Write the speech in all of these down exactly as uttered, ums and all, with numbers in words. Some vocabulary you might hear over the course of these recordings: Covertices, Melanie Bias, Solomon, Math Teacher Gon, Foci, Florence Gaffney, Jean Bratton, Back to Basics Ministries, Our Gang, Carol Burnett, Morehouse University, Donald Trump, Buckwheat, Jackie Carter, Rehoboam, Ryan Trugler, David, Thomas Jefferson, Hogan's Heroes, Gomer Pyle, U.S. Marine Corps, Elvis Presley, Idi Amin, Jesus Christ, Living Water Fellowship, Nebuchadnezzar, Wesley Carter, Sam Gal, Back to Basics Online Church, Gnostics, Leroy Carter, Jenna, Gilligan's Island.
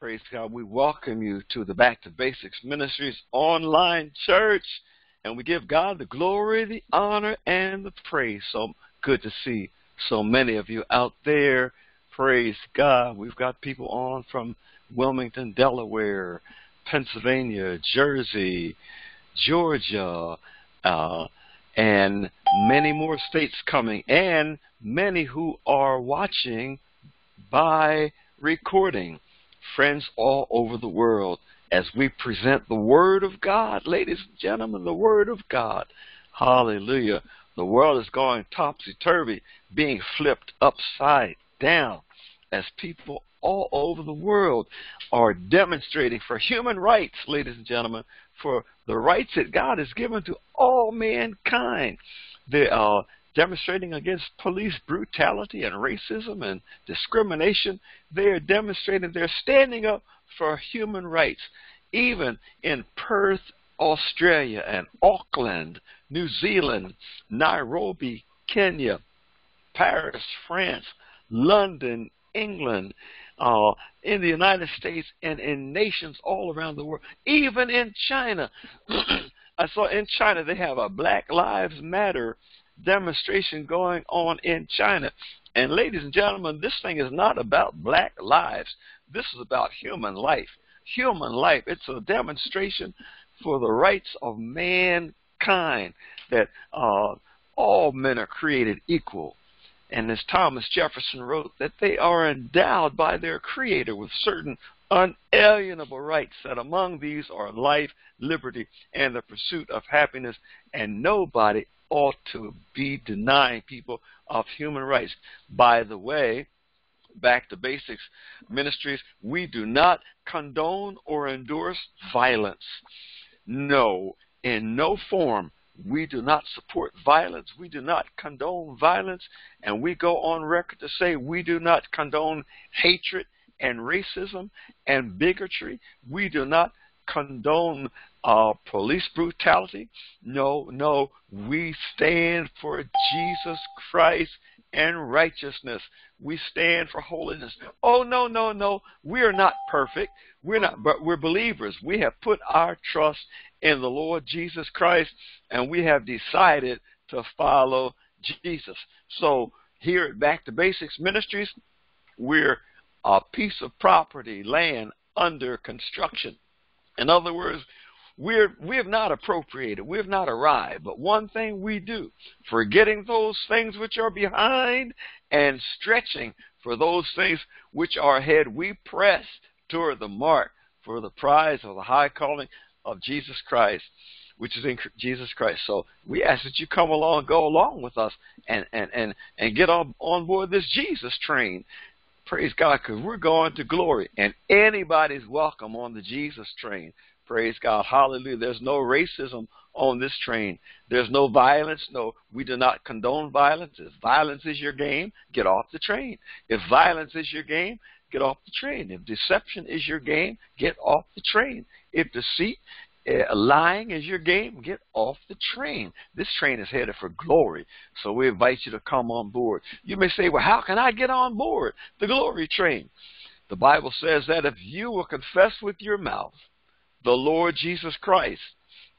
Praise God. We welcome you to the Back to Basics Ministries Online Church, and we give God the glory, the honor, and the praise. So good to see so many of you out there. Praise God. We've got people on from Wilmington, Delaware, Pennsylvania, Jersey, Georgia, uh, and many more states coming, and many who are watching by recording. Friends all over the world, as we present the Word of God, ladies and gentlemen, the Word of God. Hallelujah. The world is going topsy-turvy, being flipped upside down, as people all over the world are demonstrating for human rights, ladies and gentlemen, for the rights that God has given to all mankind. They are demonstrating against police brutality and racism and discrimination. They are demonstrating, they're standing up for human rights, even in Perth, Australia, and Auckland, New Zealand, Nairobi, Kenya, Paris, France, London, England, uh, in the United States, and in nations all around the world, even in China. I saw in China they have a Black Lives Matter demonstration going on in China. And ladies and gentlemen, this thing is not about black lives. This is about human life. Human life. It's a demonstration for the rights of mankind, that uh, all men are created equal. And as Thomas Jefferson wrote, that they are endowed by their Creator with certain unalienable rights, that among these are life, liberty, and the pursuit of happiness, and nobody ought to be denying people of human rights. By the way, Back to Basics Ministries, we do not condone or endorse violence. No, in no form. We do not support violence. We do not condone violence. And we go on record to say we do not condone hatred and racism and bigotry. We do not condone uh, police brutality. No, no, we stand for Jesus Christ and righteousness. We stand for holiness. Oh, no, no, no, we are not perfect. We're not, but we're believers. We have put our trust in the Lord Jesus Christ, and we have decided to follow Jesus. So here at Back to Basics Ministries, we're a piece of property, land under construction. In other words, we're, we have not appropriated, we have not arrived, but one thing we do, forgetting those things which are behind and stretching for those things which are ahead, we press toward the mark for the prize of the high calling of Jesus Christ, which is in Jesus Christ. So we ask that you come along, go along with us, and, and, and, and get on, on board this Jesus train. Praise God, because we're going to glory, and anybody's welcome on the Jesus train. Praise God. Hallelujah. There's no racism on this train. There's no violence. No, we do not condone violence. If violence is your game, get off the train. If violence is your game, get off the train. If deception is your game, get off the train. If deceit, uh, lying is your game, get off the train. This train is headed for glory, so we invite you to come on board. You may say, well, how can I get on board the glory train? The Bible says that if you will confess with your mouth the Lord Jesus Christ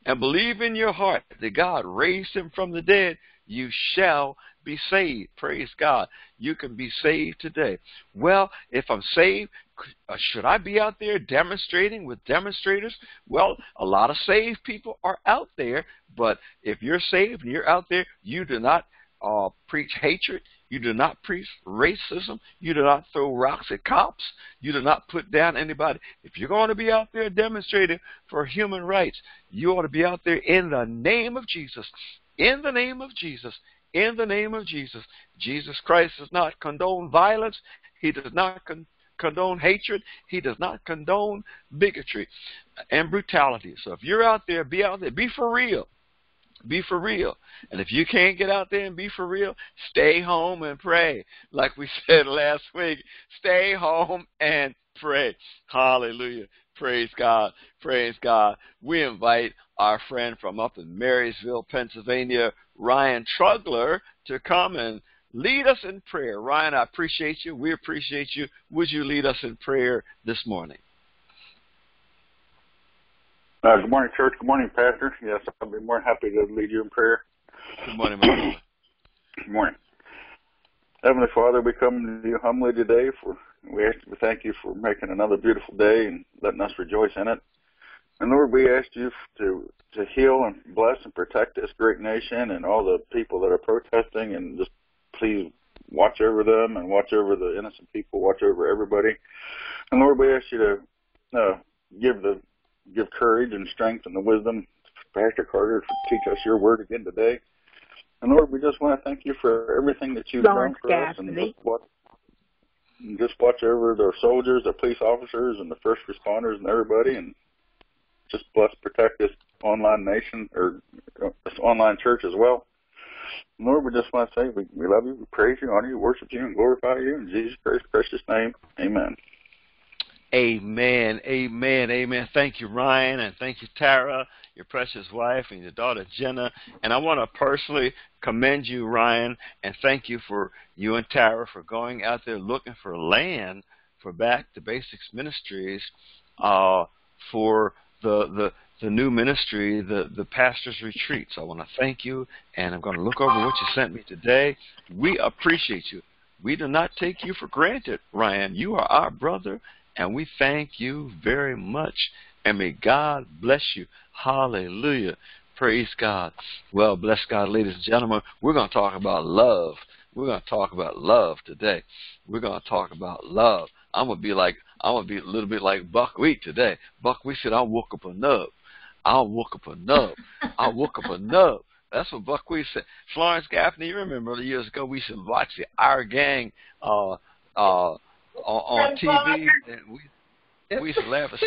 and believe in your heart that God raised him from the dead, you shall be saved. Praise God. You can be saved today. Well, if I'm saved, should I be out there demonstrating with demonstrators? Well, a lot of saved people are out there, but if you're saved and you're out there, you do not uh, preach hatred. You do not preach racism. You do not throw rocks at cops. You do not put down anybody. If you're going to be out there demonstrating for human rights, you ought to be out there in the name of Jesus, in the name of Jesus, in the name of Jesus. Jesus Christ does not condone violence. He does not condone condone hatred. He does not condone bigotry and brutality. So if you're out there, be out there. Be for real. Be for real. And if you can't get out there and be for real, stay home and pray. Like we said last week, stay home and pray. Hallelujah. Praise God. Praise God. We invite our friend from up in Marysville, Pennsylvania, Ryan Trugler, to come and Lead us in prayer. Ryan, I appreciate you. We appreciate you. Would you lead us in prayer this morning? Uh, good morning, church. Good morning, Pastor. Yes, I'll be more than happy to lead you in prayer. Good morning, my brother. Good morning. Heavenly Father, we come to you humbly today. For we ask you, thank you for making another beautiful day and letting us rejoice in it. And Lord, we ask you to, to heal and bless and protect this great nation and all the people that are protesting, and just please watch over them and watch over the innocent people, watch over everybody. And Lord, we ask you to uh, give the give courage and strength and the wisdom to Pastor Carter to teach us your word again today. And Lord, we just want to thank you for everything that you've Florence done for Gaffney. us. And just watch, just watch over the soldiers, the police officers, and the first responders and everybody, and just bless, protect this online nation, or this online church as well. And Lord, we just want to say we, we love you, we praise you, honor you, worship you, and glorify you. In Jesus Christ's precious name, amen. Amen, amen, amen. Thank you, Ryan, and thank you, Tara, your precious wife, and your daughter, Jenna. And I want to personally commend you, Ryan, and thank you for you and Tara for going out there looking for land for Back to Basics Ministries, uh, for the, the, the new ministry, the, the pastor's retreats. So I want to thank you, and I'm going to look over what you sent me today. We appreciate you. We do not take you for granted, Ryan. You are our brother. And we thank you very much. And may God bless you. Hallelujah. Praise God. Well, bless God, ladies and gentlemen. We're going to talk about love. We're going to talk about love today. We're going to talk about love. I'm going to be like, I'm going to be a little bit like Buckwheat today. Buckwheat said, I woke up a nub. I woke up a nub. I woke up a nub. That's what Buckwheat said. Florence Gaffney, you remember years ago we used to watch the Our Gang uh, uh, on T V, and we, we used to laugh at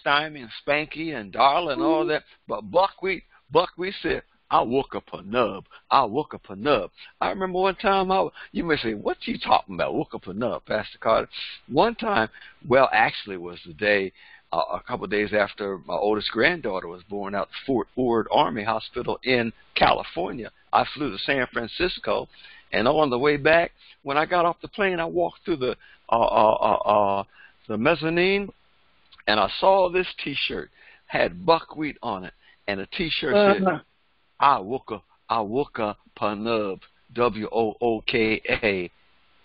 Stymie and Spanky and Darla and all that. But Buckwheat, Buckwheat said, I woke up a nub. I woke up a nub. I remember one time, I, you may say, what you talking about, woke up a nub, Pastor Carter? One time, well, actually it was the day, uh, a couple of days after my oldest granddaughter was born out at Fort Ord Army Hospital in California. I flew to San Francisco. And on the way back, when I got off the plane, I walked through the uh, uh, uh, uh, the mezzanine, and I saw this T-shirt had Buckwheat on it, and the T-shirt said, uh-huh. "I woke up, I woke up a nub, W O O K A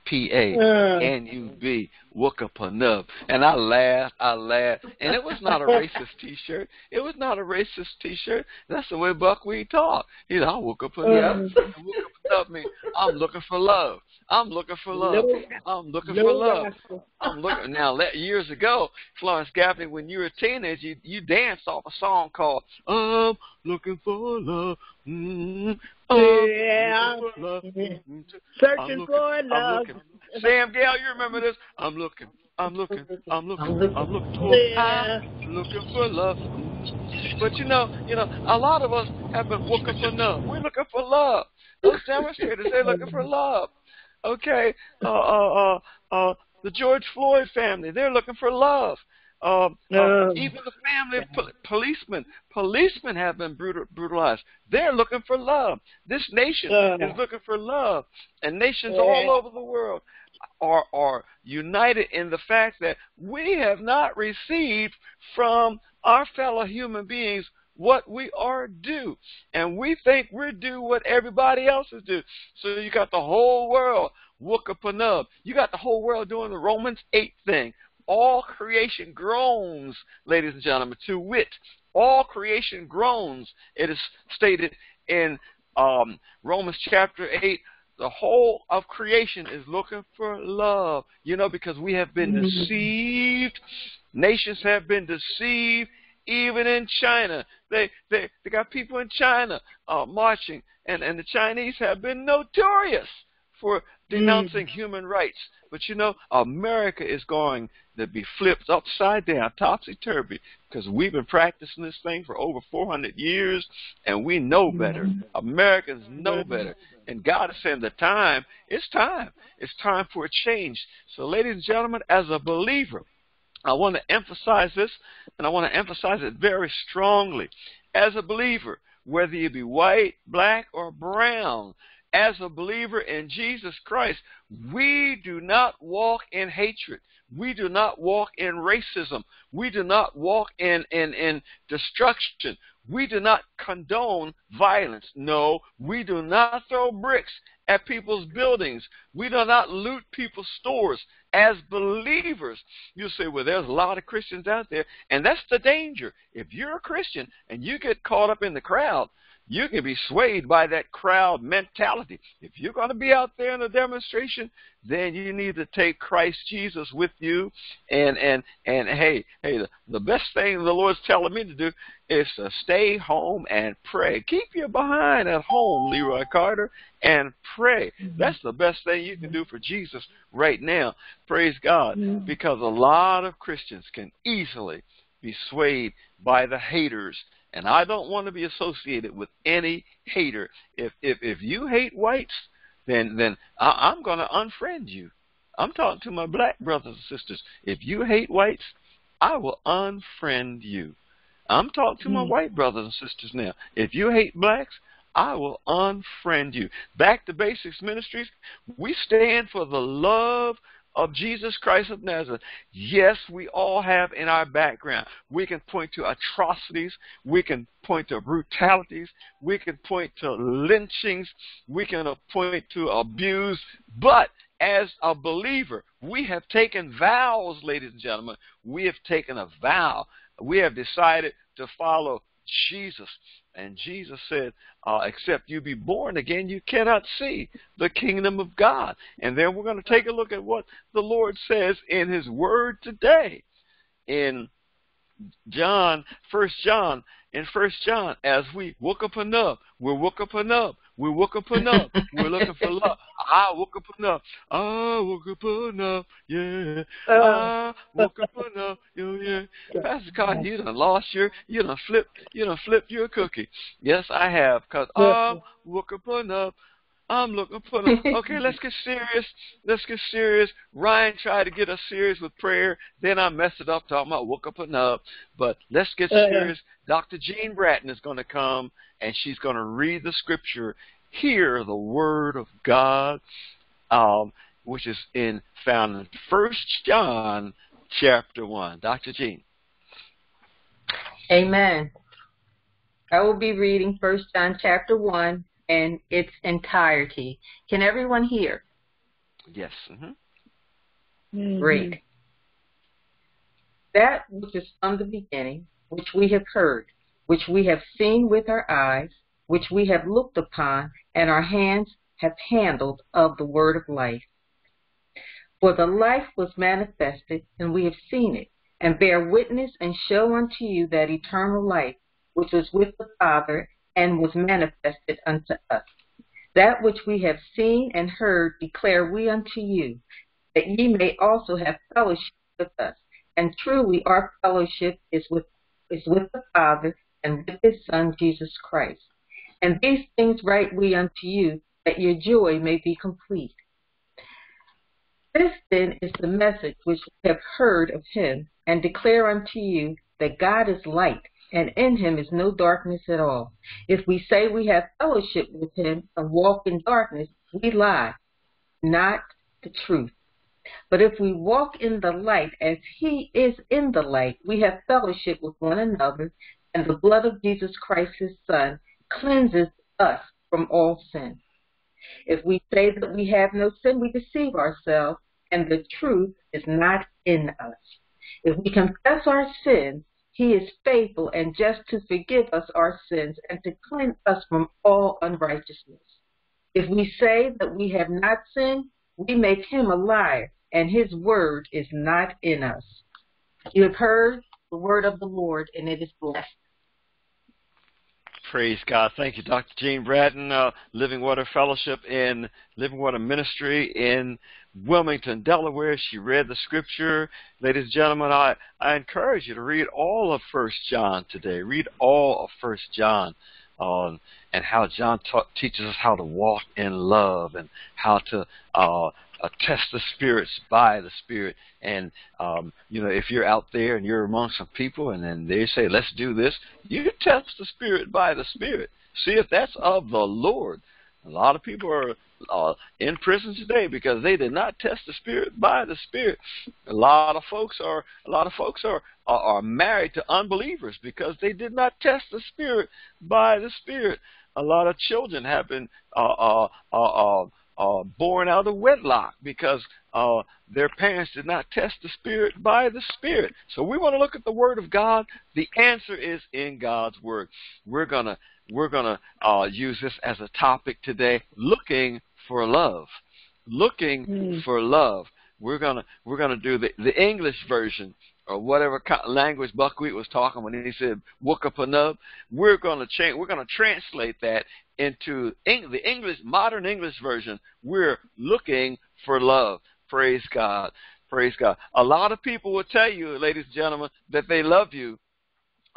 P A N U B, woke up a nub." And I laughed, I laughed, and it was not a racist T-shirt. It was not a racist T-shirt. That's the way Buckwheat talked. He said, "I woke up a nub." Me. I'm looking for love. I'm looking for love. I'm looking for love. I'm looking. Now, years ago, Florence Gaffney, when you were a teenager, you, you danced off a song called "I'm Looking for Love." Mm, I'm yeah, looking for love. Mm, searching looking, for love. Sam Gal, you remember this? I'm looking. I'm looking. I'm looking. I'm looking, I'm looking for. Yeah. I'm looking for love. But you know, you know, a lot of us have been looking for love. We're looking for love. Those demonstrators, they're looking for love. Okay, uh, uh, uh, uh, the George Floyd family, they're looking for love. Uh, uh, even the family of pol policemen, policemen have been brutal brutalized. They're looking for love. This nation uh, is looking for love. And nations yeah. all over the world are, are united in the fact that we have not received from our fellow human beings what we are due, and we think we're due what everybody else is due. So you got the whole world wook-a-panub. You got the whole world doing the Romans eight thing. All creation groans, ladies and gentlemen, to wit, all creation groans. It is stated in um, Romans chapter eight. The whole of creation is looking for love, you know, because we have been deceived. Nations have been deceived. Even in China, they, they, they got people in China uh, marching, and, and the Chinese have been notorious for denouncing mm. human rights. But, you know, America is going to be flipped upside down, topsy-turvy, because we've been practicing this thing for over four hundred years, and we know better. Americans know better. And God is saying the time, it's time. It's time for a change. So, ladies and gentlemen, as a believer, I want to emphasize this, and I want to emphasize it very strongly. As a believer, whether you be white, black, or brown, as a believer in Jesus Christ, we do not walk in hatred. We do not walk in racism. We do not walk in, in, in destruction. We do not condone violence. No, we do not throw bricks at people's buildings. We do not loot people's stores. As believers, you say, well, there's a lot of Christians out there, and that's the danger. If you're a Christian and you get caught up in the crowd, you can be swayed by that crowd mentality. If you're going to be out there in a demonstration, then you need to take Christ Jesus with you. And, and, and hey, hey, the, the best thing the Lord's telling me to do is to stay home and pray. Keep you behind at home, Leroy Carter, and pray. That's the best thing you can do for Jesus right now. Praise God. Yeah. Because a lot of Christians can easily be swayed by the haters. And I don't want to be associated with any hater. If if if you hate whites, then then I, I'm going to unfriend you. I'm talking to my black brothers and sisters. If you hate whites, I will unfriend you. I'm talking to my white brothers and sisters now. If you hate blacks, I will unfriend you. Back to Basics Ministries, we stand for the love of Jesus Christ of Nazareth. Yes, we all have in our background. We can point to atrocities. We can point to brutalities. We can point to lynchings. We can point to abuse. But as a believer, we have taken vows, ladies and gentlemen. We have taken a vow. We have decided to follow Jesus. And Jesus said, uh, except you be born again, you cannot see the kingdom of God. And then we're going to take a look at what the Lord says in his word today. In John, First John, in First John, as we woke up enough, we're woke up enough, we're woke up enough, we're looking for love. I woke up enough, I woke up enough, yeah. I woke up enough, yeah, yeah. Pastor Cotton, you done lost your, you done flipped, you done flipped your cookie. Yes, I have, because I woke up enough. I'm looking for them. Okay, let's get serious. Let's get serious. Ryan tried to get us serious with prayer. Then I messed it up talking about woke up and up. But let's get serious. Doctor Jean Bratton is going to come, and she's going to read the scripture, hear the word of God, um, which is in found in First John chapter one. Doctor Jean. Amen. I will be reading First John chapter one. In its entirety. Can everyone hear? Yes. Mm-hmm. Mm-hmm. Great. That which is from the beginning, which we have heard, which we have seen with our eyes, which we have looked upon, and our hands have handled of the word of life. For the life was manifested, and we have seen it, and bear witness and show unto you that eternal life, which was with the Father, and was manifested unto us. That which we have seen and heard declare we unto you, that ye may also have fellowship with us. And truly our fellowship is with, is with the Father and with his Son, Jesus Christ. And these things write we unto you, that your joy may be complete. This then is the message which we have heard of him, and declare unto you that God is light, and in him is no darkness at all. If we say we have fellowship with him and walk in darkness, we lie, not the truth. But if we walk in the light as he is in the light, we have fellowship with one another, and the blood of Jesus Christ, his Son, cleanses us from all sin. If we say that we have no sin, we deceive ourselves, and the truth is not in us. If we confess our sins, he is faithful and just to forgive us our sins and to cleanse us from all unrighteousness. If we say that we have not sinned, we make him a liar, and his word is not in us. You have heard the word of the Lord, and it is blessed. Praise God. Thank you, Doctor Jean Bratton, uh, Living Water Fellowship in Living Water Ministry in Wilmington, Delaware. She read the scripture. Ladies and gentlemen, I, I encourage you to read all of First John today. Read all of First John um, and how John ta teaches us how to walk in love and how to uh, uh, test the spirits by the Spirit. And, um, you know, if you're out there and you're among some people and then they say, let's do this, you test the Spirit by the Spirit. See if that's of the Lord. A lot of people are uh, in prison today because they did not test the Spirit by the Spirit. A lot of folks are a lot of folks are, are are married to unbelievers because they did not test the Spirit by the Spirit. A lot of children have been uh, uh, uh, uh, uh, born out of wedlock because uh, their parents did not test the Spirit by the Spirit. So we want to look at the Word of God. The answer is in God's Word. We're gonna. We're going to uh, use this as a topic today, looking for love, looking mm. for love. We're going to we're going to do the, the English version or whatever language Buckwheat was talking when he said "wookapanub." We're going to change. We're going to translate that into Eng the English, modern English version. We're looking for love. Praise God. Praise God. A lot of people will tell you, ladies and gentlemen, that they love you.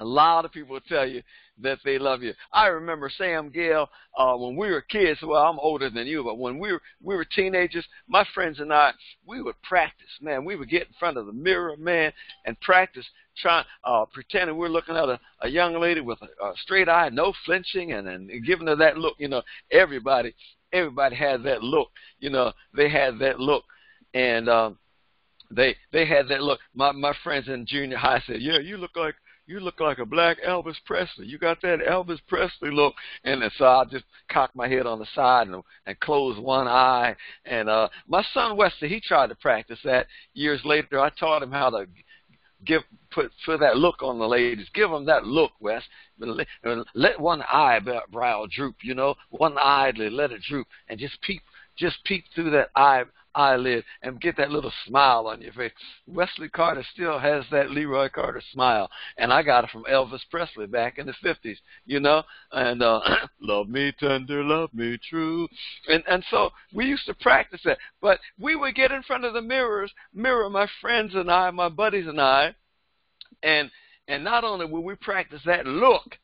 A lot of people will tell you that they love you. I remember Sam Gal uh, when we were kids. Well, I'm older than you, but when we were, we were teenagers, my friends and I, we would practice, man. We would get in front of the mirror, man, and practice trying, uh, pretending we're looking at a, a young lady with a, a straight eye, no flinching, and, and giving her that look. You know, everybody, everybody had that look. You know, they had that look, and um, they they had that look. My my friends in junior high said, "Yeah, you look like." You look like a black Elvis Presley. You got that Elvis Presley look. And so I just cocked my head on the side and, and closed one eye. And uh, my son Wesley, he tried to practice that. Years later, I taught him how to give put, put that look on the ladies. Give them that look, Wes. Let one eyebrow droop, you know. One eyelid, let it droop. And just peep, just peep through that eye. eyelid and get that little smile on your face. Wesley Carter still has that Leroy Carter smile, and I got it from Elvis Presley back in the fifties, you know, and uh, love me tender, love me true. And and so we used to practice that, but we would get in front of the mirrors, mirror my friends and I, my buddies and I, and and not only would we practice that look,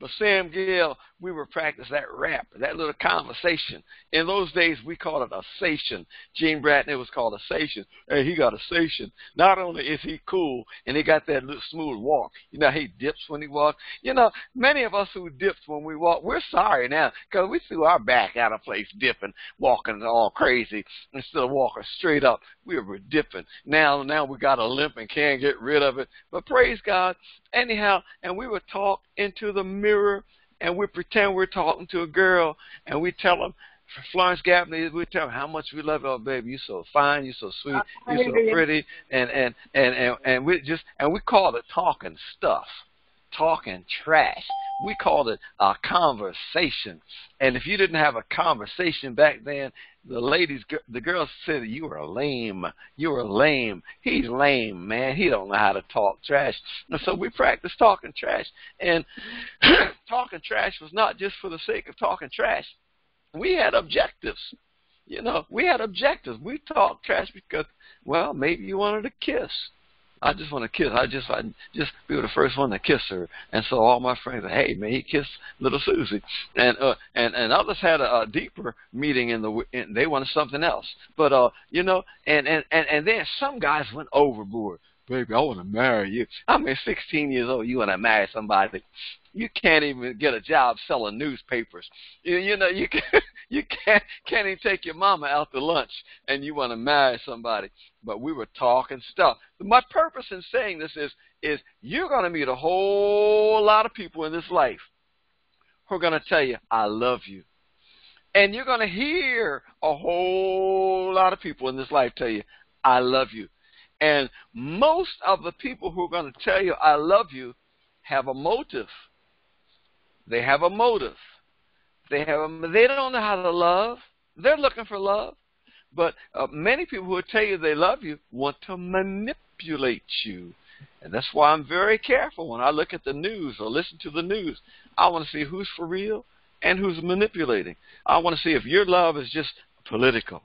but Sam Gal, we were practicing that rap, that little conversation. In those days, we called it a station. Jean Bratton, it was called a station. Hey, he got a station. Not only is he cool, and he got that little smooth walk. You know, he dips when he walks. You know, many of us who dipped when we walk, we're sorry now because we threw our back out of place dipping, walking all crazy instead of walking straight up. We were dipping. Now, now we got a limp and can't get rid of it. But praise God, anyhow, and we were talked into the mirror. mirror and we pretend we're talking to a girl and we tell them, Florence Gaffney, we tell them how much we love you. Oh, baby, you're so fine, you're so sweet, you're so pretty, and and, and, and and we just and we call it talking stuff, talking trash. We called it a conversation. And if you didn't have a conversation back then, the ladies, the girls said, you were lame. You were lame. He's lame, man. He don't know how to talk trash. And so we practiced talking trash. And talking trash was not just for the sake of talking trash. We had objectives. You know, we had objectives. We talked trash because, well, maybe you wanted a kiss. I just want to kiss. I just I just be the first one to kiss her. And so all my friends are, hey, man, he kissed little Susie. And uh, and, and others had a, a deeper meeting in the in, they wanted something else. But, uh, you know, and, and, and, and then some guys went overboard. Baby, I want to marry you. I mean, sixteen years old, you want to marry somebody. You can't even get a job selling newspapers. You, you know, you, can, you can't, can't even take your mama out to lunch and you want to marry somebody. But we were talking stuff. My purpose in saying this is, is you're going to meet a whole lot of people in this life who are going to tell you, I love you. And you're going to hear a whole lot of people in this life tell you, I love you. And most of the people who are going to tell you, I love you, have a motive. They have a motive. They have a, they don't know how to love. They're looking for love. But uh, many people who will tell you they love you want to manipulate you. And that's why I'm very careful when I look at the news or listen to the news. I want to see who's for real and who's manipulating. I want to see if your love is just political.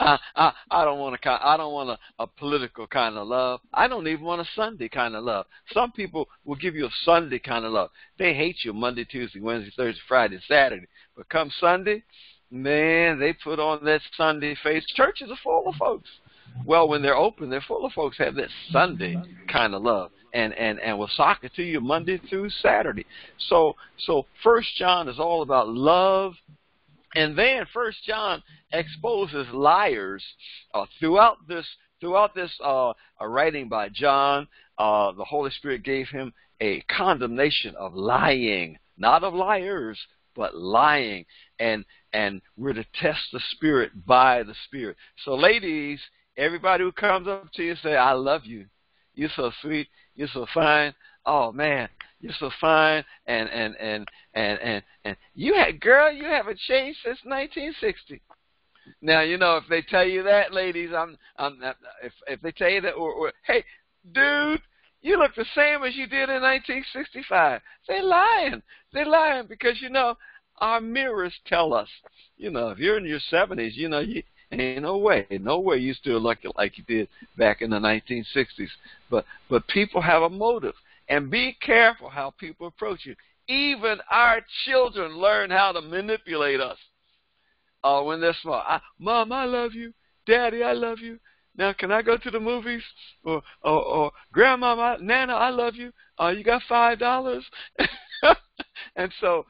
I, I I don't want a I don't want a, a political kind of love. I don't even want a Sunday kind of love. Some people will give you a Sunday kind of love. They hate you Monday, Tuesday, Wednesday, Thursday, Friday, Saturday. But come Sunday, man, they put on that Sunday face. Churches are full of folks. Well, when they're open, they're full of folks have that Sunday kind of love, and and and will sock it to you Monday through Saturday. So so First John is all about love And then First John exposes liars uh, throughout this throughout this uh, writing by John. Uh, the Holy Spirit gave him a condemnation of lying, not of liars, but lying. And and we're to test the Spirit by the Spirit. So, ladies, everybody who comes up to you and say, "I love you. You're so sweet. You're so fine. Oh man, you're so fine." And and and and and and you had, girl, you haven't changed since nineteen sixty. Now you know if they tell you that, ladies, I'm I'm if if they tell you that, or, or hey, dude, you look the same as you did in nineteen sixty-five. They're lying. They're lying because you know our mirrors tell us. You know, if you're in your seventies, you know you. Ain't no way, no way you still look like you did back in the nineteen sixties. But but people have a motive, and be careful how people approach you. Even our children learn how to manipulate us uh, when they're small. I, Mom, I love you. Daddy, I love you. Now, can I go to the movies? Or or, or Grandma, I, Nana, I love you. Uh, you got five dollars? And so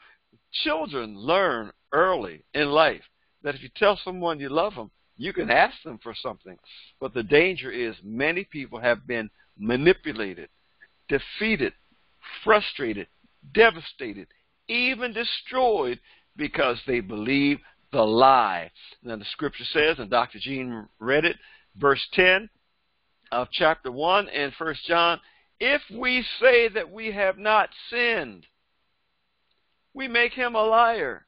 children learn early in life that if you tell someone you love them, you can ask them for something. But the danger is many people have been manipulated, defeated, frustrated, devastated, even destroyed because they believe the lie. Now the scripture says, and Doctor Jean read it, verse ten of chapter one in First John, if we say that we have not sinned, we make him a liar,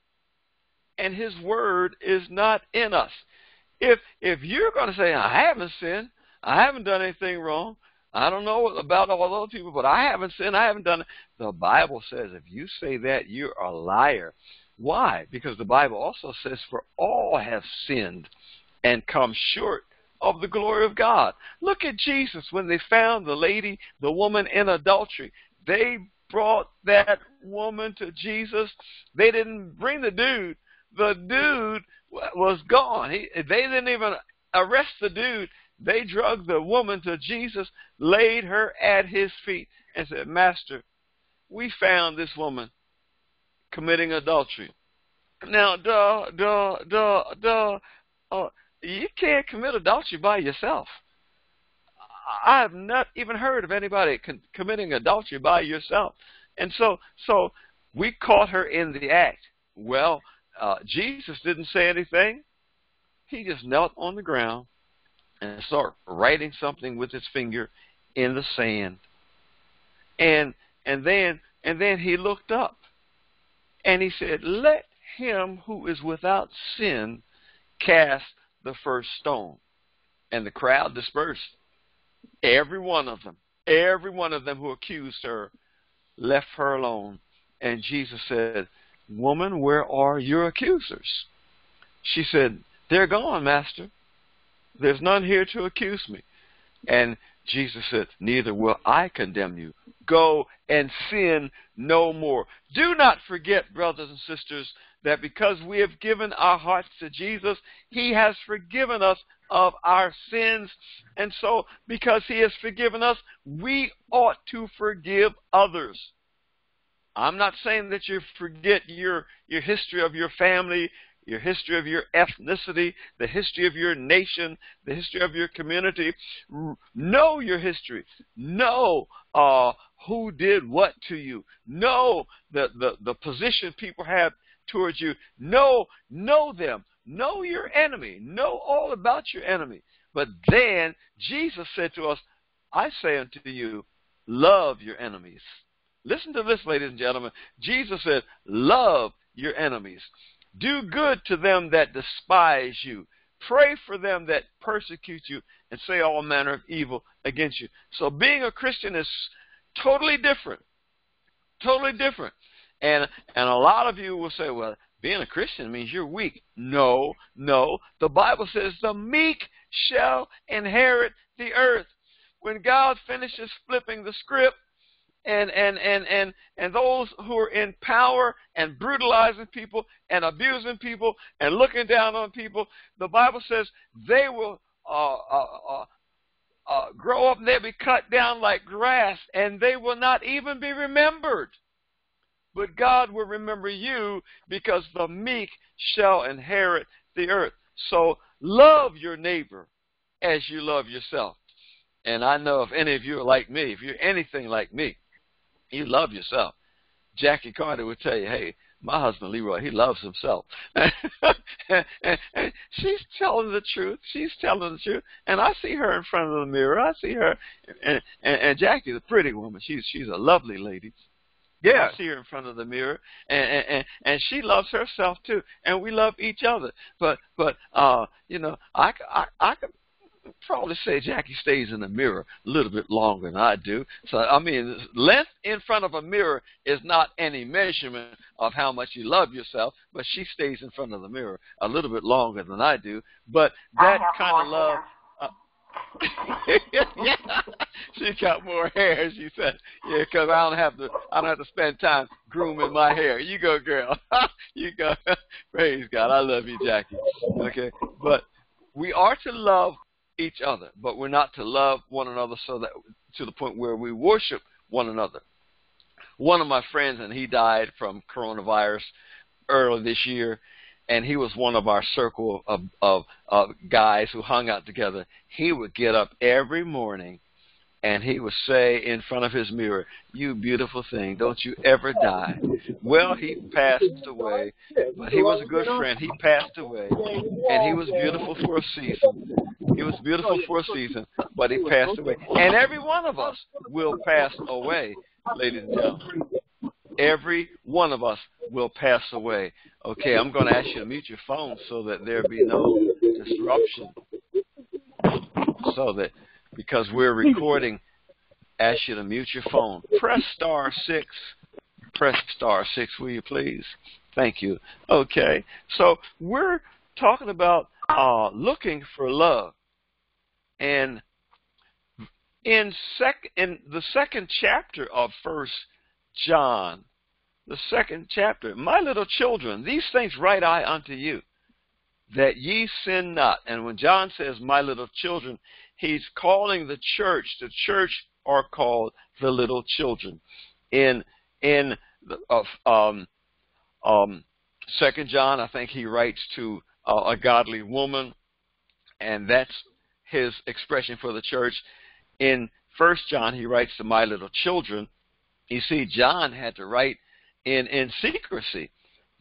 and his word is not in us. If if you're going to say, I haven't sinned, I haven't done anything wrong, I don't know about all other people, but I haven't sinned, I haven't done it. The Bible says if you say that, you're a liar. Why? Because the Bible also says, for all have sinned and come short of the glory of God. Look at Jesus when they found the lady, the woman in adultery. They brought that woman to Jesus. They didn't bring the dude. The dude was gone. He, they didn't even arrest the dude. They drugged the woman to Jesus, laid her at his feet, and said, Master, we found this woman committing adultery. Now, duh, duh, duh, duh. Uh, you can't commit adultery by yourself. I have not even heard of anybody con committing adultery by yourself. And so, so we caught her in the act. Well, Uh, Jesus didn't say anything. He just knelt on the ground and started writing something with his finger in the sand. And and then and then he looked up and he said, "Let him who is without sin cast the first stone." And the crowd dispersed. Every one of them, every one of them who accused her, left her alone. And Jesus said, "Woman, where are your accusers?" She said, "They're gone, Master. There's none here to accuse me." And Jesus said, "Neither will I condemn you. Go and sin no more." Do not forget, brothers and sisters, that because we have given our hearts to Jesus, he has forgiven us of our sins. And so, because he has forgiven us, we ought to forgive others. I'm not saying that you forget your, your history of your family, your history of your ethnicity, the history of your nation, the history of your community. Know your history. Know uh, who did what to you. Know the, the, the position people have towards you. Know, know them. Know your enemy. Know all about your enemy. But then Jesus said to us, "I say unto you, love your enemies." Listen to this, ladies and gentlemen. Jesus said, "Love your enemies. Do good to them that despise you. Pray for them that persecute you and say all manner of evil against you." So being a Christian is totally different. Totally different. And and a lot of you will say, "Well, being a Christian means you're weak." No, no. The Bible says the meek shall inherit the earth. When God finishes flipping the script, And, and, and, and, and those who are in power and brutalizing people and abusing people and looking down on people, the Bible says they will uh, uh, uh, uh, grow up and they'll be cut down like grass, and they will not even be remembered. but God will remember you, because the meek shall inherit the earth. So love your neighbor as you love yourself. And I know if any of you are like me, if you're anything like me, you love yourself. Jackie Carter would tell you, hey, my husband, Leroy, he loves himself. And she's telling the truth. She's telling the truth. And I see her in front of the mirror. I see her. And, and, and Jackie's a pretty woman. She's, she's a lovely lady. Yeah. I see her in front of the mirror. And, and, and, and she loves herself, too. And we love each other. But, but uh, you know, I, I, I could probably say Jackie stays in the mirror a little bit longer than I do. So, I mean, length in front of a mirror is not any measurement of how much you love yourself, but she stays in front of the mirror a little bit longer than I do. But that kind of love... Uh, yeah, she got more hair, she said. Yeah, because I don't have to. I don't have to spend time grooming my hair. You go, girl. You go. Praise God. I love you, Jackie. Okay, but we are to love each other, but we're not to love one another so that to the point where we worship one another. One of my friends, and he died from coronavirus early this year, and he was one of our circle of, of, of guys who hung out together. He would get up every morning and he would say in front of his mirror, "You beautiful thing, don't you ever die." Well, he passed away, but he was a good friend. He passed away, and he was beautiful for a season. He was beautiful for a season, but he passed away. And every one of us will pass away, ladies and gentlemen. Every one of us will pass away. Okay, I'm going to ask you to mute your phone so that there be no disruption. So that, because we're recording, ask you to mute your phone. Press star six. Press star six, will you please? Thank you. Okay, so we're talking about uh, looking for love. And in, sec in the second chapter of First John, the second chapter, "My little children, these things write I unto you, that ye sin not." And when John says, "my little children," he's calling the church. The church are called the little children. In in the, of um, um, Second John, I think he writes to uh, a godly woman, and that's his expression for the church. In First John, he writes to my little children. You see, John had to write in, in secrecy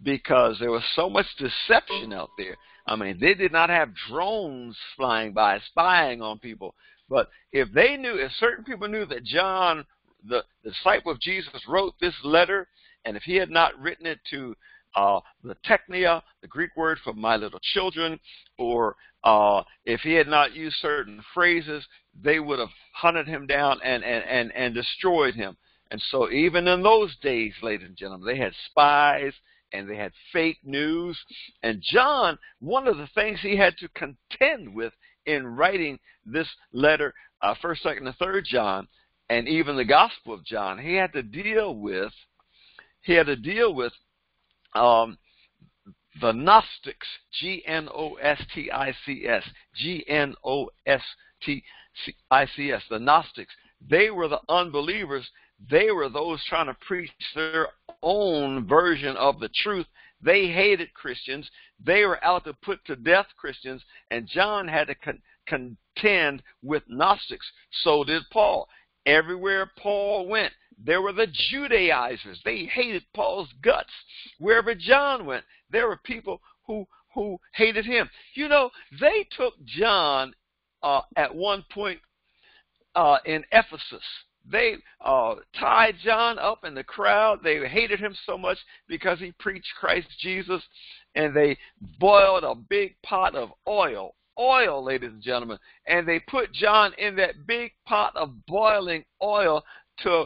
because there was so much deception out there. I mean, they did not have drones flying by, spying on people. But if they knew, if certain people knew that John, the, the disciple of Jesus, wrote this letter, and if he had not written it to uh, the technia, the Greek word for my little children, or uh, if he had not used certain phrases, they would have hunted him down and, and, and, and destroyed him. And so even in those days, ladies and gentlemen, they had spies and they had fake news. And John, one of the things he had to contend with in writing this letter, uh, First, Second, and Third John, and even the Gospel of John, he had to deal with. He had to deal with um, the Gnostics, G N O S T I C S, G N O S T I C S, the Gnostics. They were the unbelievers. They were those trying to preach their own version of the truth. They hated Christians. They were out to put to death Christians. And John had to con contend with Gnostics. So did Paul. Everywhere Paul went, there were the Judaizers. They hated Paul's guts. Wherever John went, there were people who, who hated him. You know, they took John uh, at one point uh, in Ephesus. They uh, tied John up in the crowd. They hated him so much because he preached Christ Jesus, and they boiled a big pot of oil, oil, ladies and gentlemen, and they put John in that big pot of boiling oil to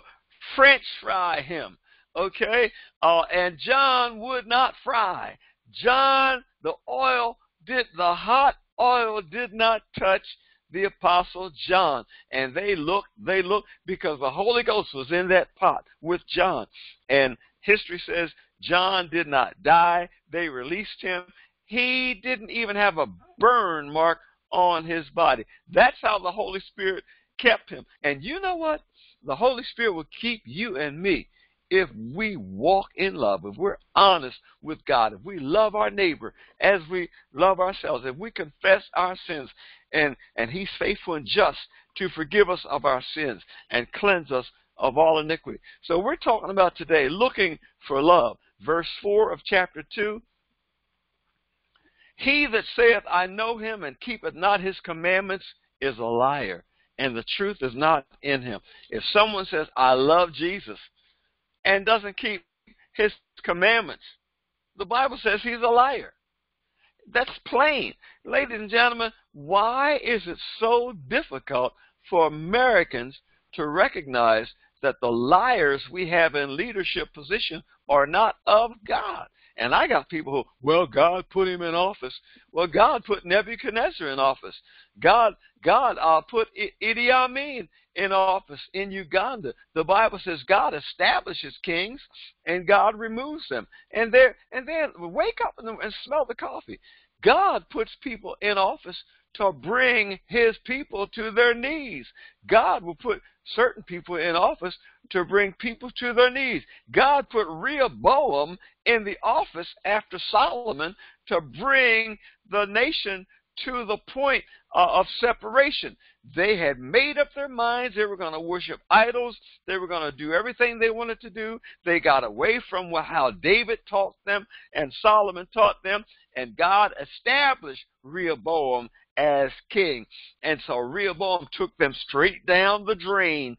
French fry him, okay? Uh, and John would not fry. John, the oil, did the hot oil did not touch the Apostle John, and they looked, they looked, because the Holy Ghost was in that pot with John. And history says John did not die. They released him. He didn't even have a burn mark on his body. That's how the Holy Spirit kept him. And you know what? The Holy Spirit will keep you and me if we walk in love, if we're honest with God, if we love our neighbor as we love ourselves, if we confess our sins, and, and he's faithful and just to forgive us of our sins and cleanse us of all iniquity. So we're talking about today looking for love. Verse four of chapter two, he that saith, I know him, and keepeth not his commandments, is a liar, and the truth is not in him. If someone says, I love Jesus, and doesn't keep his commandments, the Bible says he's a liar. That's plain. Ladies and gentlemen, why is it so difficult for Americans to recognize that the liars we have in leadership position are not of God? And I got people who, well, God put him in office. Well, God put Nebuchadnezzar in office. God, God uh, put Idi Amin in office in Uganda. The Bible says God establishes kings and God removes them. And then and wake up and smell the coffee. God puts people in office to bring his people to their knees. God will put certain people in office to bring people to their knees. God put Rehoboam in the office after Solomon to bring the nation to the point uh, of separation. They had made up their minds. They were going to worship idols. They were going to do everything they wanted to do. They got away from how David taught them and Solomon taught them, and God established Rehoboam as king. And so Rehoboam took them straight down the drain,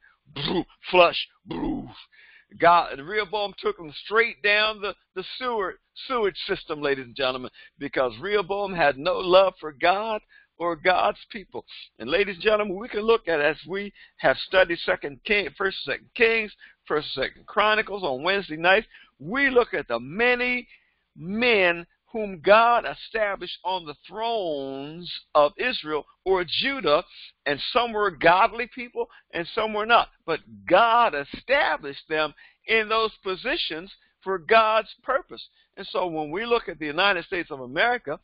flush, bloof. God, Rehoboam took them straight down the, the sewer, sewage system, ladies and gentlemen, because Rehoboam had no love for God or God's people. And ladies and gentlemen, we can look at, as we have studied Second King, First and Second Kings, First and Second Chronicles on Wednesday nights, we look at the many men whom God established on the thrones of Israel or Judah, and some were godly people and some were not. But God established them in those positions for God's purpose. And so when we look at the United States of America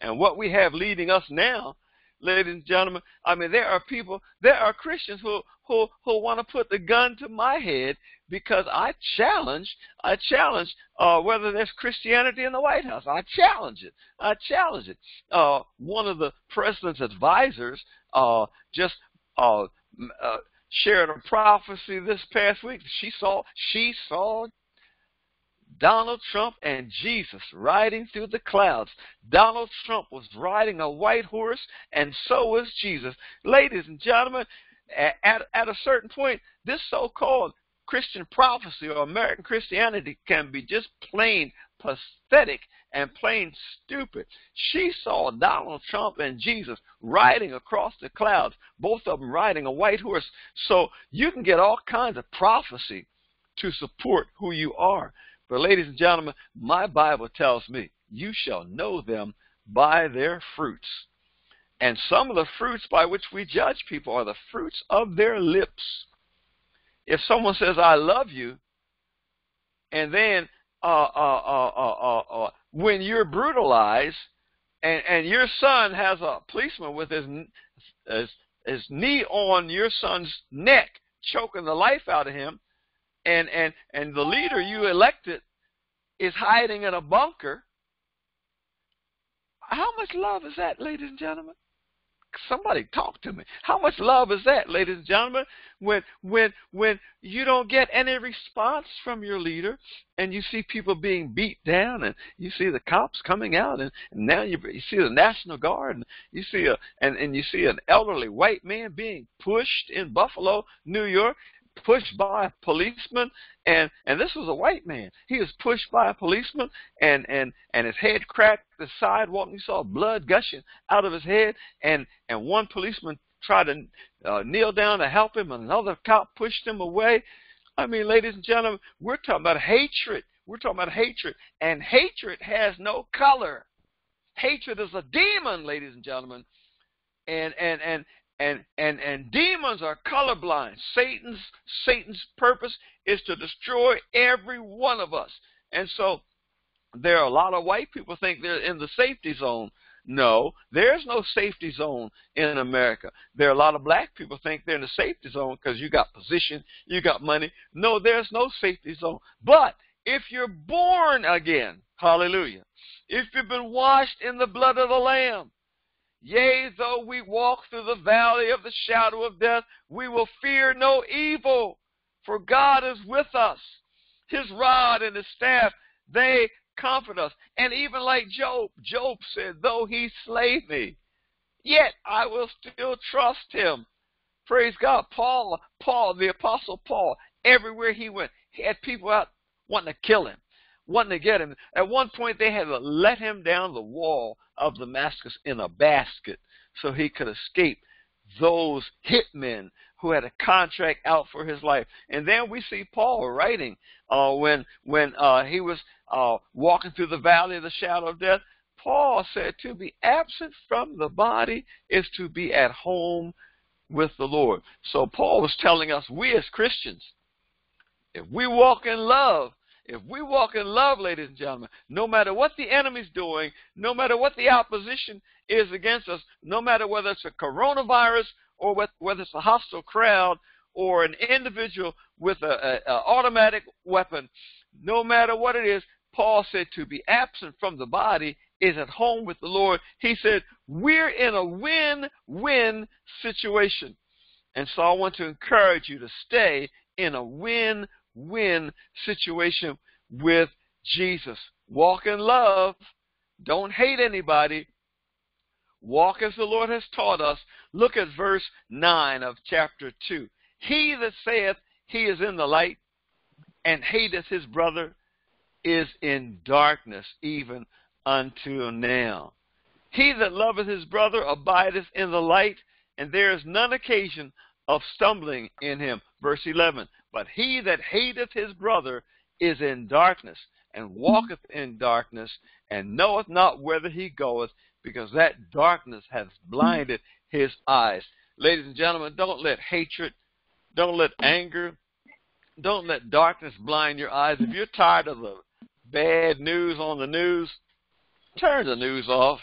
and what we have leading us now, ladies and gentlemen, I mean, there are people, there are Christians who who who want to put the gun to my head because I challenge, I challenge uh, whether there's Christianity in the White House. I challenge it. I challenge it. Uh, one of the president's advisors uh, just uh, uh, shared a prophecy this past week. She saw she saw. Donald Trump and Jesus riding through the clouds. Donald Trump was riding a white horse, and so was Jesus. Ladies and gentlemen, at, at a certain point, this so-called Christian prophecy or American Christianity can be just plain pathetic and plain stupid. She saw Donald Trump and Jesus riding across the clouds, both of them riding a white horse. So you can get all kinds of prophecy to support who you are. But ladies and gentlemen, my Bible tells me, you shall know them by their fruits. And some of the fruits by which we judge people are the fruits of their lips. If someone says, I love you, and then uh, uh, uh, uh, uh, uh, when you're brutalized, and, and your son has a policeman with his, his, his knee on your son's neck, choking the life out of him, And, and, and the leader you elected is hiding in a bunker. How much love is that, ladies and gentlemen? Somebody talk to me. How much love is that, ladies and gentlemen, when, when, when you don't get any response from your leader and you see people being beat down and you see the cops coming out and, and now you, you see the National Guard and you see, a, and, and you see an elderly white man being pushed in Buffalo, New York, pushed by a policeman, and, and this was a white man. He was pushed by a policeman, and, and, and his head cracked the sidewalk, and you saw blood gushing out of his head, and, and one policeman tried to uh, kneel down to help him, and another cop pushed him away. I mean, ladies and gentlemen, we're talking about hatred. We're talking about hatred, and hatred has no color. Hatred is a demon, ladies and gentlemen, and, and, and, And, and, and demons are colorblind. Satan's, Satan's purpose is to destroy every one of us. And so there are a lot of white people think they're in the safety zone. No, there's no safety zone in America. There are a lot of black people think they're in a safety zone because you got position, you got money. No, there's no safety zone. But if you're born again, hallelujah, if you've been washed in the blood of the Lamb, yea, though we walk through the valley of the shadow of death, we will fear no evil, for God is with us. His rod and his staff, they comfort us. And even like Job, Job said, though he slay me, yet I will still trust him. Praise God. Paul, Paul, the apostle Paul, everywhere he went, he had people out wanting to kill him, wanting to get him. At one point, they had to let him down the wall of Damascus in a basket so he could escape those hitmen who had a contract out for his life. And then we see Paul writing uh, when when uh, he was uh, walking through the valley of the shadow of death. Paul said, to be absent from the body is to be at home with the Lord. So Paul was telling us, we as Christians, if we walk in love, if we walk in love, ladies and gentlemen, no matter what the enemy's doing, no matter what the opposition is against us, no matter whether it's a coronavirus or whether it's a hostile crowd or an individual with an automatic weapon, no matter what it is, Paul said to be absent from the body is at home with the Lord. He said, we're in a win-win situation. And so I want to encourage you to stay in a win-win situation with Jesus. Walk in love. Don't hate anybody. Walk as the Lord has taught us. Look at verse nine of chapter two. He that saith he is in the light and hateth his brother is in darkness even until now. He that loveth his brother abideth in the light, and there is none occasion of stumbling in him. Verse eleven, but he that hateth his brother is in darkness, and walketh in darkness, and knoweth not whither he goeth, because that darkness has blinded his eyes. Ladies and gentlemen, don't let hatred, don't let anger, don't let darkness blind your eyes. If you're tired of the bad news on the news, turn the news off.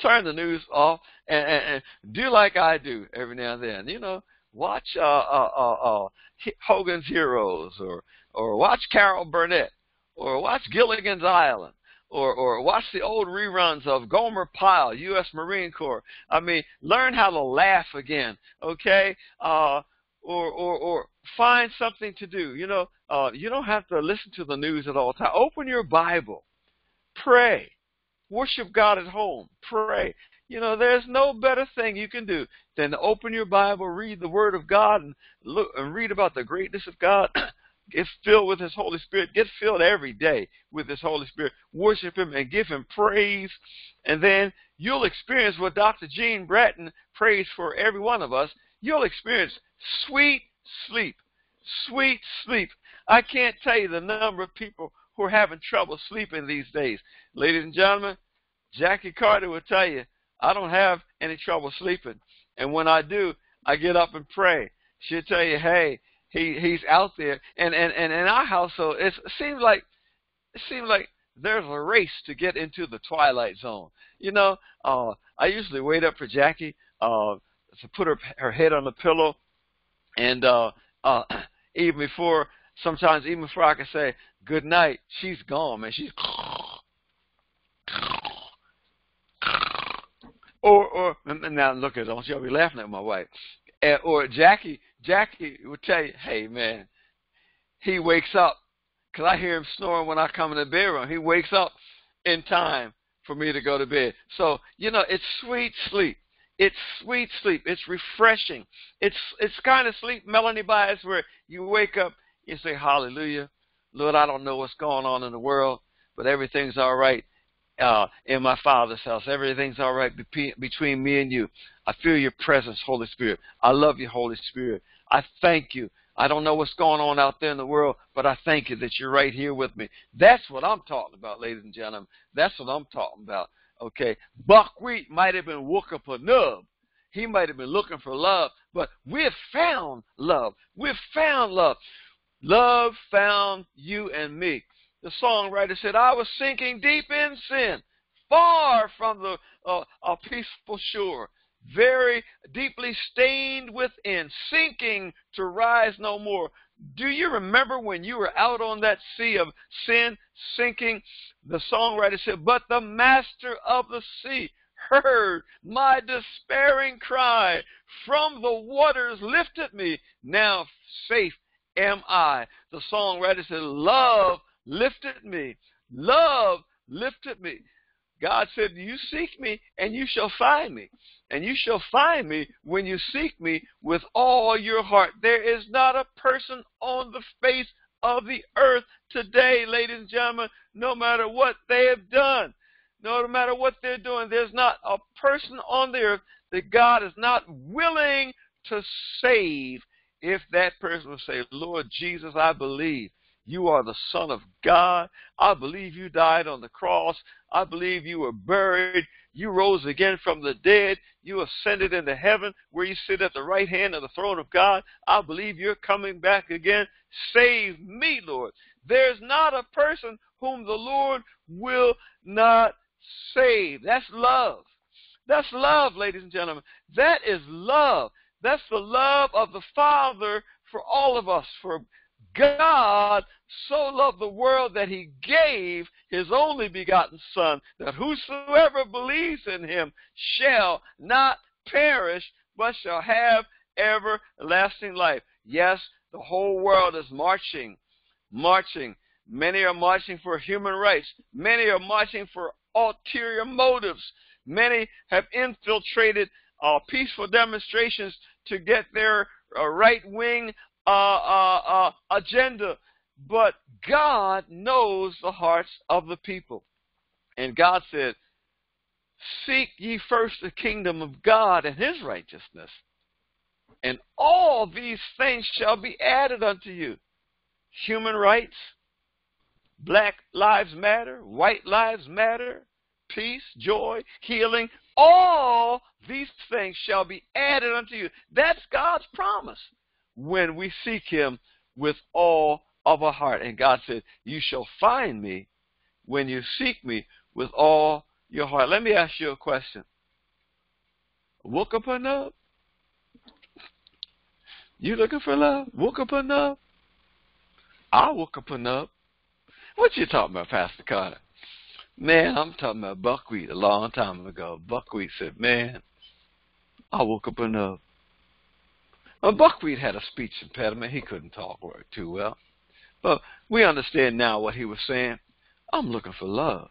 Turn the news off and, and, and do like I do every now and then. You know, watch uh, uh, uh, uh, Hogan's Heroes, or, or watch Carol Burnett, or watch Gilligan's Island. Or, or watch the old reruns of Gomer Pyle, U S Marine Corps. I mean, learn how to laugh again, okay? Uh, or, or, or find something to do. You know, uh, you don't have to listen to the news at all times. Open your Bible. Pray. Worship God at home. Pray. You know, there's no better thing you can do than to open your Bible, read the Word of God, and, look, and read about the greatness of God. Get filled with his Holy Spirit. Get filled every day with his Holy Spirit. Worship him and give him praise. And then you'll experience what Doctor Jean Bratton prays for every one of us. You'll experience sweet sleep. Sweet sleep. I can't tell you the number of people who are having trouble sleeping these days. Ladies and gentlemen, Jackie Carter will tell you, I don't have any trouble sleeping. And when I do, I get up and pray. She'll tell you, hey, He he's out there, and and and in our household, it's, it seems like it seems like there's a race to get into the twilight zone. You know, uh, I usually wait up for Jackie uh, to put her her head on the pillow, and uh, uh, even before, sometimes even before I can say good night, she's gone, man. She's or or now look at her, she'll be laughing at my wife. And, or Jackie, Jackie will tell you, hey, man, he wakes up, because I hear him snoring when I come in the bedroom. He wakes up in time for me to go to bed. So, you know, it's sweet sleep. It's sweet sleep. It's refreshing. It's it's kind of sleep, Melanie Bias, where you wake up, you say, hallelujah, Lord, I don't know what's going on in the world, but everything's all right. Uh, in my Father's house. Everything's all right be between me and you. I feel your presence, Holy Spirit. I love you, Holy Spirit. I thank you. I don't know what's going on out there in the world, but I thank you that you're right here with me. That's what I'm talking about, ladies and gentlemen. That's what I'm talking about, okay? Buckwheat might have been looking for nub. He might have been looking for love, but we've found love. We've found love. Love found you and me. The songwriter said, I was sinking deep in sin. far from the uh, a peaceful shore, very deeply stained within, sinking to rise no more. Do you remember when you were out on that sea of sin, sinking? The songwriter said, but the master of the sea heard my despairing cry. From the waters lifted me. Now safe am I. The songwriter said, love lifted me. Love lifted me. God said, you seek me and you shall find me. And you shall find me when you seek me with all your heart. There is not a person on the face of the earth today, ladies and gentlemen, no matter what they have done, no matter what they're doing, there's not a person on the earth that God is not willing to save if that person will say, Lord Jesus, I believe you are the Son of God. I believe you died on the cross. I believe you were buried. You rose again from the dead. You ascended into heaven where you sit at the right hand of the throne of God. I believe you're coming back again. Save me, Lord. There's not a person whom the Lord will not save. That's love. That's love, ladies and gentlemen. That is love. That's the love of the Father for all of us, for God so loved the world that he gave his only begotten Son, that whosoever believes in him shall not perish, but shall have everlasting life. Yes, the whole world is marching, marching. Many are marching for human rights. Many are marching for ulterior motives. Many have infiltrated uh, peaceful demonstrations to get their uh, right-wing Uh, uh, uh, agenda, but God knows the hearts of the people. And God said, seek ye first the kingdom of God and his righteousness, and all these things shall be added unto you. Human rights, Black Lives Matter, White Lives Matter, peace, joy, healing, all these things shall be added unto you. That's God's promise when we seek him with all of our heart. And God said, you shall find me when you seek me with all your heart. Let me ask you a question. Woke up enough? You looking for love? Woke up enough? I woke up enough. What you talking about, Pastor Carter? Man, I'm talking about Buckwheat a long time ago. Buckwheat said, man, I woke up enough. Well, Buckwheat had a speech impediment. He couldn't talk too well. But we understand now what he was saying. I'm looking for love.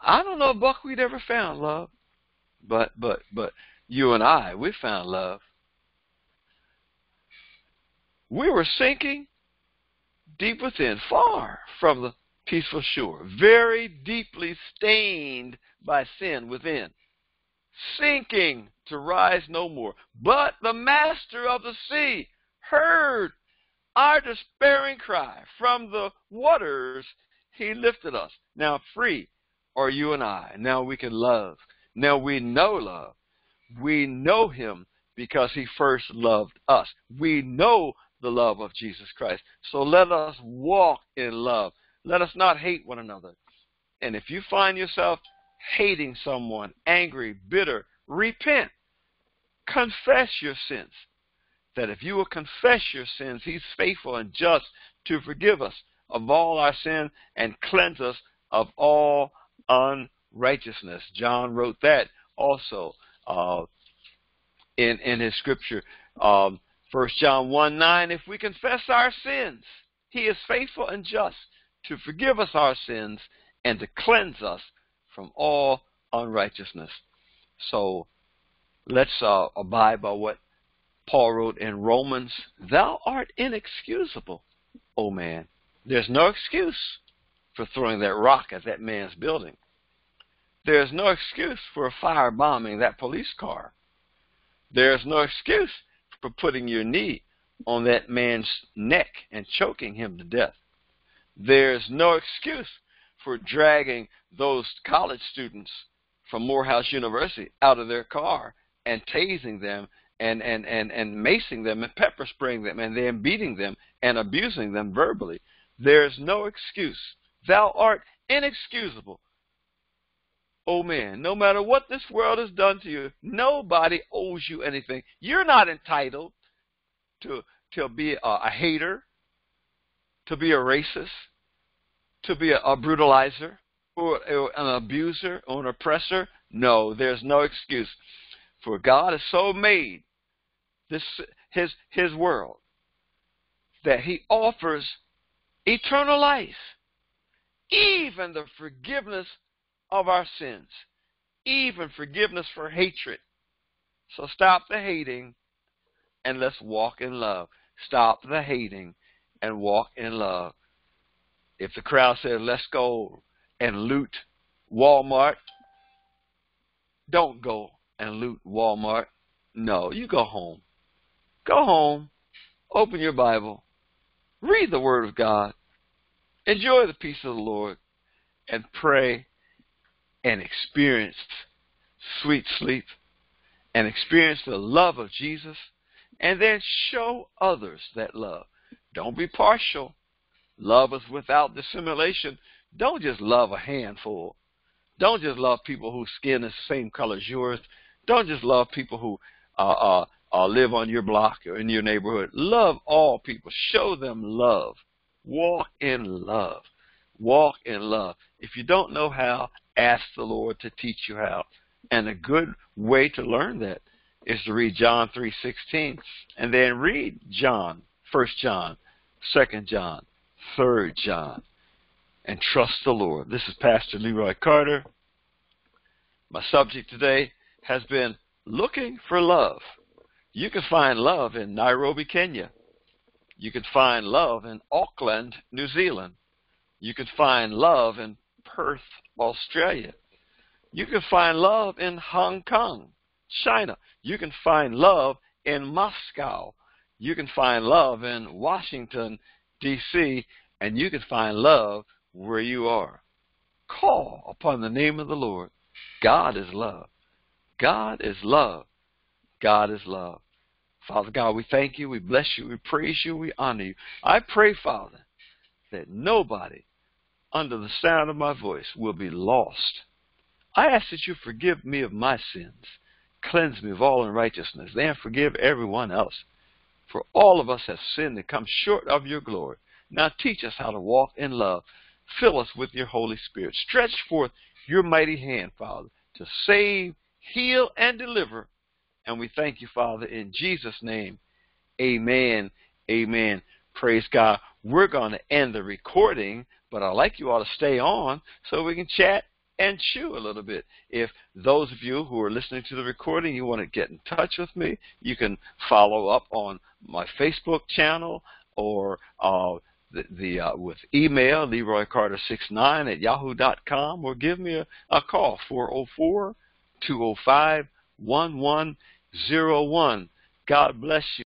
I don't know if Buckwheat ever found love. But, but, but you and I, we found love. We were sinking deep within, far from the peaceful shore, very deeply stained by sin within, sinking to rise no more. But the master of the sea heard our despairing cry. From the waters he lifted us. Now free are you and I. Now we can love. Now we know love. We know him because he first loved us. We know the love of Jesus Christ. So let us walk in love. Let us not hate one another. And if you find yourself hating someone, angry, bitter, repent. Confess your sins. That if you will confess your sins, he's faithful and just to forgive us of all our sin and cleanse us of all unrighteousness. John wrote that also uh, in, in his scripture. Um, First John one nine, if we confess our sins, he is faithful and just to forgive us our sins and to cleanse us from all unrighteousness. So let's uh, abide by what Paul wrote in Romans. Thou art inexcusable, O man. There's no excuse for throwing that rock at that man's building. There's no excuse for firebombing that police car. There's no excuse for putting your knee on that man's neck and choking him to death. There's no excuse for dragging those college students from Morehouse University out of their car and tasing them and, and, and, and macing them and pepper spraying them and then beating them and abusing them verbally. There's no excuse. Thou art inexcusable, owe man. No matter what this world has done to you, nobody owes you anything. You're not entitled to, to be a, a hater, to be a racist, to be a, a brutalizer, or, or an abuser, or an oppressor. No, there's no excuse. For God has so made this his his world that he offers eternal life, even the forgiveness of our sins, even forgiveness for hatred. So stop the hating and let's walk in love. Stop the hating and walk in love. If the crowd says, let's go and loot Walmart, don't go and loot Walmart. No, you go home. Go home, open your Bible, read the Word of God, enjoy the peace of the Lord, and pray and experience sweet sleep and experience the love of Jesus, and then show others that love. Don't be partial. Love is without dissimulation. Don't just love a handful. Don't just love people whose skin is the same color as yours. Don't just love people who uh, uh, uh, live on your block or in your neighborhood. Love all people. Show them love. Walk in love. Walk in love. If you don't know how, ask the Lord to teach you how. And a good way to learn that is to read John three sixteen, and then read John, First John, Second John, Third John, and trust the Lord. This is Pastor Leroy Carter. My subject today has been looking for love. You can find love in Nairobi, Kenya. You can find love in Auckland, New Zealand. You can find love in Perth, Australia. You can find love in Hong Kong, China. You can find love in Moscow. You can find love in Washington, D C, and you can find love where you are. Call upon the name of the Lord. God is love. God is love. God is love. Father God, we thank you, we bless you, we praise you, we honor you. I pray, Father, that nobody under the sound of my voice will be lost. I ask that you forgive me of my sins, cleanse me of all unrighteousness, and forgive everyone else. For all of us have sinned and come short of your glory. Now teach us how to walk in love. Fill us with your Holy Spirit. Stretch forth your mighty hand, Father, to save, heal, and deliver. And we thank you, Father, in Jesus' name. Amen. Amen. Praise God. We're going to end the recording, but I'd like you all to stay on so we can chat and chew a little bit. If those of you who are listening to the recording, you want to get in touch with me, you can follow up on my Facebook channel or uh, the, the uh, with email, Leroy Carter sixty-nine at yahoo dot com, or give me a, a call, four oh four, two oh five, one one oh one. God bless you.